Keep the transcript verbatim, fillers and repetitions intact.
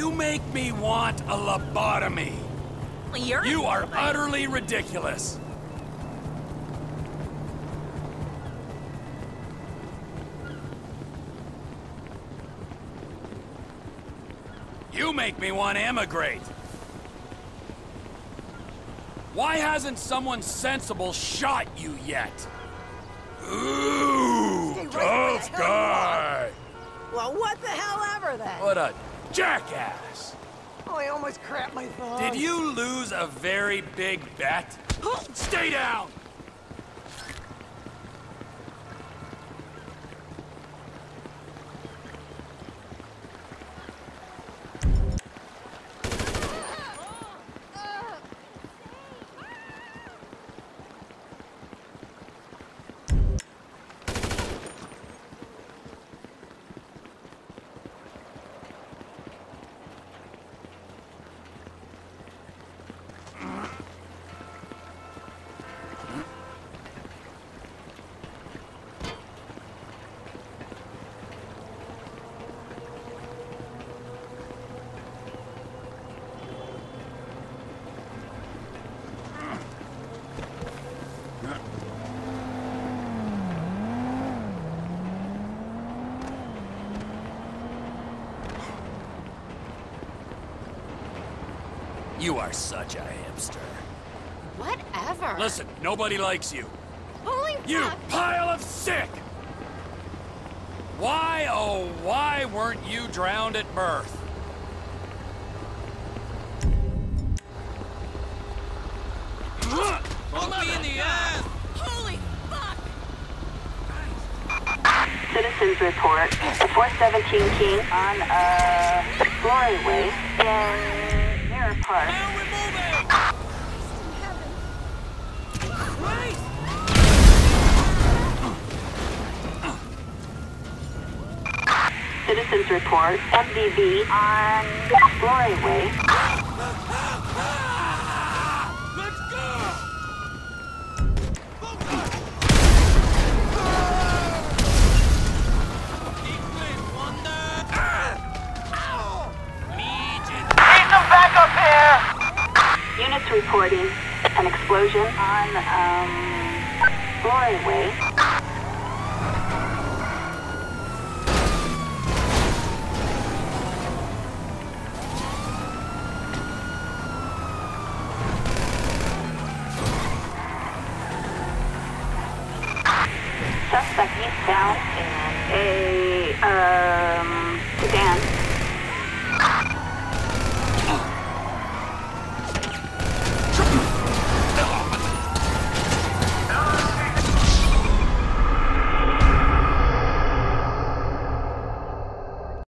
You make me want a lobotomy. You're you are utterly ridiculous. You make me want to emigrate. Why hasn't someone sensible shot you yet? Ooh, right tough guy! Well, what the hell ever then? What a jackass! Oh, I almost crapped my thumb. Did you lose a very big bet? Stay down! You are such a hamster. Whatever. Listen, nobody likes you. Holy fuck! You pile of sick! Why, oh, why weren't you drowned at birth? Poke me in the ass! Holy fuck! Citizens report the four seventeen King on a Glory Way in Park. Now we're moving! Christ! Citizens report M D B on Glory Way. Let's go! England won the... Back up here! Units reporting an explosion on, um, Glory Way. Suspect eastbound in a, um...